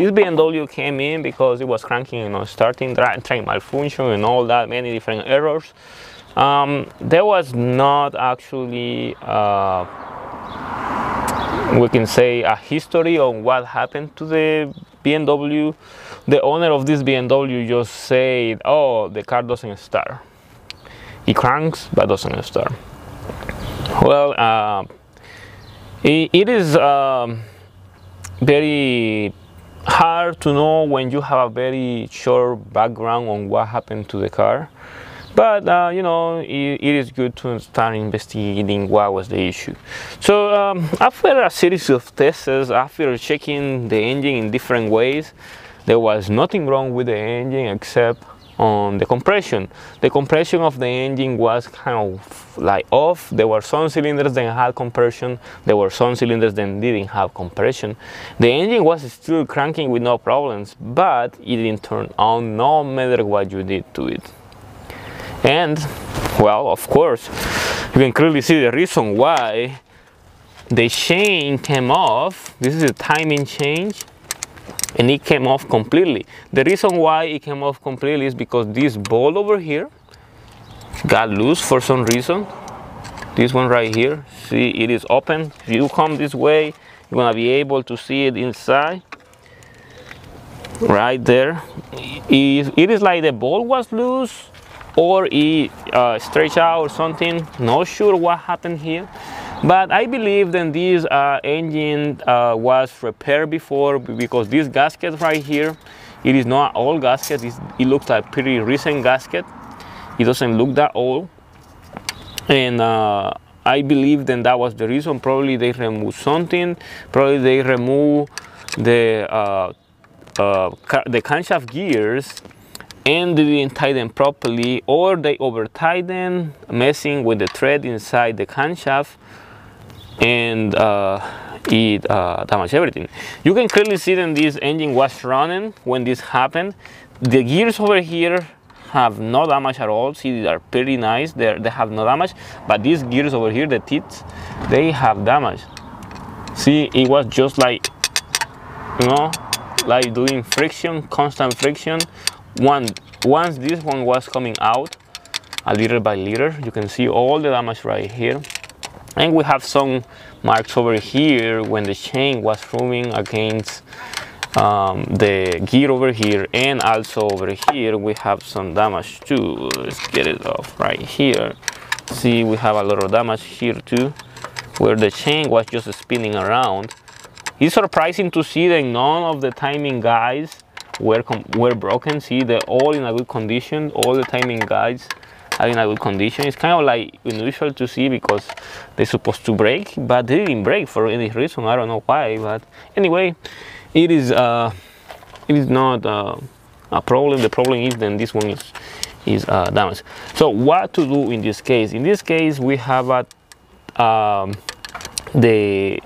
This BMW came in because it was cranking, starting, train malfunction and all that, many different errors. There was not actually, we can say, a history on what happened to the BMW. The owner of this BMW just said, oh, the car doesn't start. It cranks, but doesn't start. Well, it is very hard to know when you have a very short background on what happened to the car. But, it is good to start investigating what was the issue. So, after a series of tests, after checking the engine in different ways, there was nothing wrong with the engine except on the compression. The compression of the engine was kind of like off. There were some cylinders that had compression. There were some cylinders that didn't have compression. The engine was still cranking with no problems, but it didn't turn on no matter what you did to it. And, well, of course, you can clearly see the reason why the chain came off. This is a timing change, and it came off completely. The reason why it came off completely is because this bolt over here got loose for some reason. This one right here, see, it is open. If you come this way, you're gonna be able to see it inside. Right there. It is like the bolt was loose, or it stretched out or something. Not sure what happened here, but I believe that this engine was repaired before, because this gasket right here, it is not an old gasket. It looks like a pretty recent gasket. It doesn't look that old, and I believe then that was the reason. Probably they removed something. Probably they removed the camshaft gears, and they didn't tighten properly, or they over tighten, messing with the thread inside the camshaft, and it damaged everything. You can clearly see that this engine was running when this happened. The gears over here have no damage at all. See, they are pretty nice. They have no damage, but these gears over here, the teeth, they have damage. See, it was just like, like doing friction, constant friction. Once this one was coming out, a little by little, you can see all the damage right here. And we have some marks over here when the chain was rubbing against the gear over here, and also over here we have some damage too. Let's get it off right here. See, we have a lot of damage here too, where the chain was just spinning around. It's surprising to see that none of the timing guides were broken. See, they're all in a good condition. All the timing guides are in a good condition. It's kind of like unusual to see, because they're supposed to break, but they didn't break for any reason. I don't know why, but anyway, it is not a problem. The problem is then this one is damaged. So what to do in this case? In this case, we have the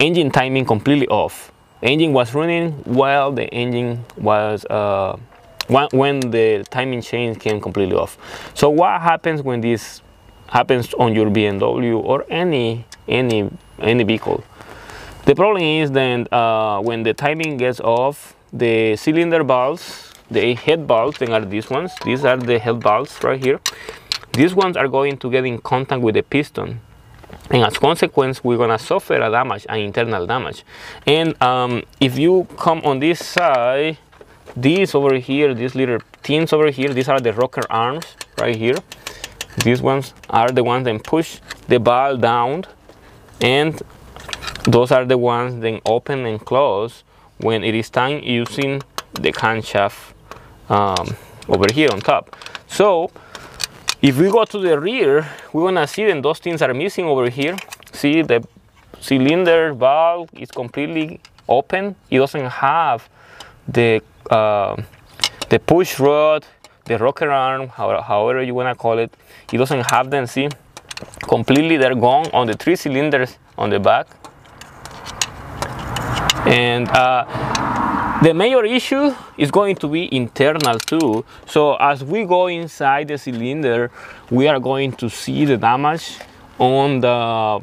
engine timing completely off. Engine was running while the engine was when the timing chain came completely off. So what happens when this happens on your BMW or any vehicle? The problem is that when the timing gets off, the cylinder valves, the head valves, they are these ones. These are the head valves right here. These ones are going to get in contact with the piston. And as a consequence, we're gonna suffer a damage, an internal damage. And if you come on this side, these over here, these little things over here, these are the rocker arms right here. These ones are the ones that push the valve down, and those are the ones that open and close when it is time using the camshaft over here on top. So, if we go to the rear, we're gonna see that those things are missing over here. See, the cylinder valve is completely open. It doesn't have the push rod, the rocker arm, however you wanna call it. It doesn't have them, see? Completely they're gone on the three cylinders on the back. And the major issue is going to be internal too. So as we go inside the cylinder, we are going to see the damage on the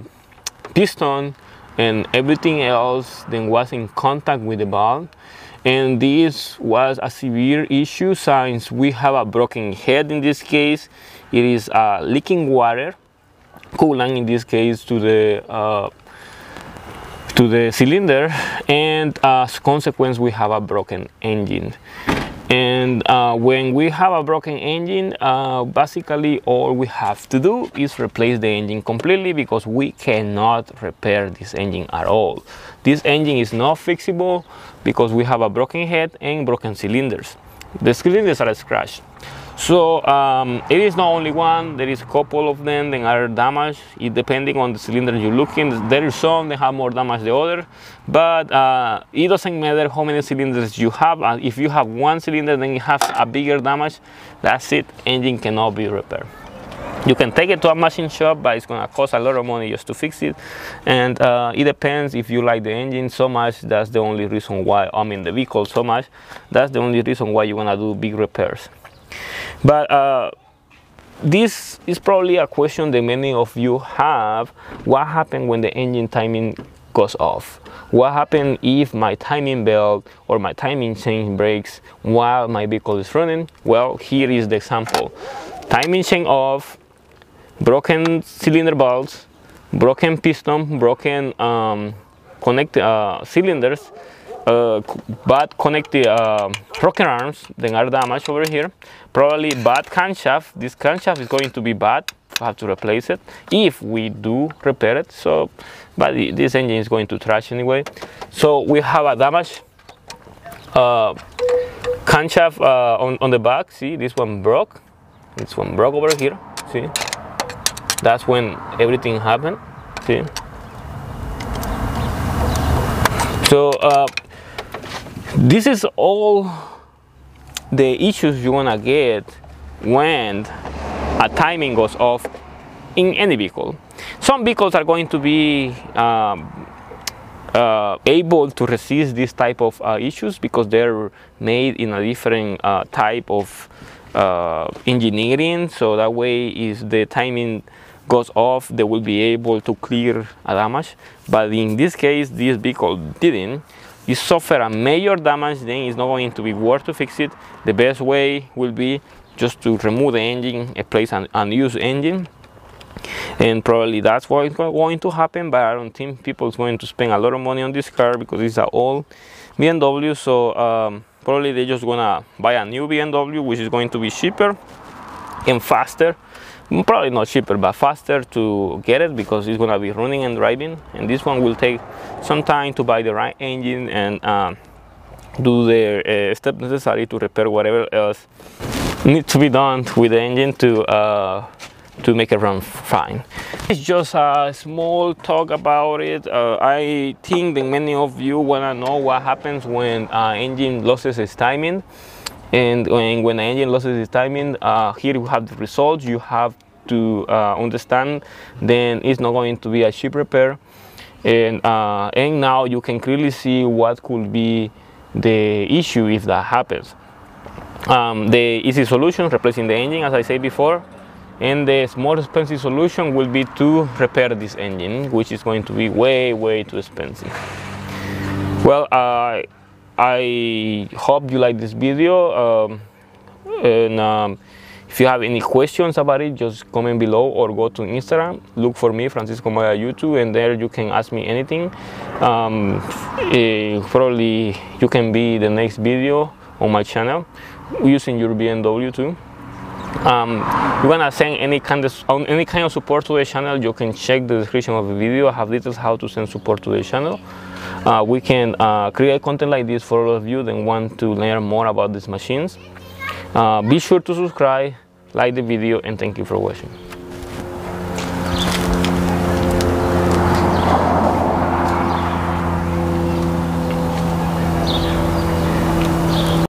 piston and everything else that was in contact with the valve. and this was a severe issue since we have a broken head. In this case, it is leaking water, coolant in this case, to the cylinder, and as a consequence we have a broken engine. And when we have a broken engine, basically all we have to do is replace the engine completely, because we cannot repair this engine at all. This engine is not fixable because we have a broken head and broken cylinders. The cylinders are scratched. So it is not only one, there is a couple of them that are damaged. It depending on the cylinder you're looking, there is some that have more damage than others, but it doesn't matter how many cylinders you have. And if you have one cylinder, then it has a bigger damage, that's it, engine cannot be repaired. You can take it to a machine shop, but it's gonna cost a lot of money just to fix it. And it depends if you like the engine so much, that's the only reason why, I mean the vehicle so much, that's the only reason why you wanna do big repairs. But this is probably a question that many of you have. What happens when the engine timing goes off? What happens if my timing belt or my timing chain breaks while my vehicle is running? Well, here is the example. Timing chain off, broken cylinder bolts, broken piston, broken cylinders, bad connected rocker arms that are damaged over here, probably bad crankshaft. This crankshaft is going to be bad, we have to replace it if we do repair it. So, but this engine is going to trash anyway. So we have a damaged crankshaft on the back. See, this one broke over here. See, that's when everything happened. See, so this is all the issues you wanna get when a timing goes off in any vehicle. Some vehicles are going to be able to resist this type of issues because they're made in a different type of engineering. So that way, if the timing goes off, they will be able to clear a damage. But in this case, this vehicle didn't. You suffer a major damage, then it's not going to be worth to fix it. The best way will be just to remove the engine, replace an unused engine, and probably that's what is going to happen. But I don't think people is going to spend a lot of money on this car because it's an old BMW. So probably they're just gonna buy a new BMW, which is going to be cheaper and faster. Probably not cheaper, but faster to get it because it's gonna be running and driving. And this one will take some time to buy the right engine and do the steps necessary to repair whatever else needs to be done with the engine to make it run fine. It's just a small talk about it. I think that many of you wanna know what happens when an engine loses its timing. And when the engine loses its timing, here you have the results. You have to understand then it's not going to be a cheap repair. And now you can clearly see what could be the issue if that happens. The easy solution, replacing the engine, as I said before. And the more expensive solution will be to repair this engine, which is going to be way, way too expensive. Well, I hope you like this video, and if you have any questions about it, just comment below or go to Instagram, look for me, Francisco Maya YouTube, and there you can ask me anything. Probably you can be the next video on my channel using your BMW too. You wanna send any kind of support to the channel, you can check the description of the video. I have details how to send support to the channel. We can create content like this for all of you that want to learn more about these machines. Be sure to subscribe, like the video, and thank you for watching.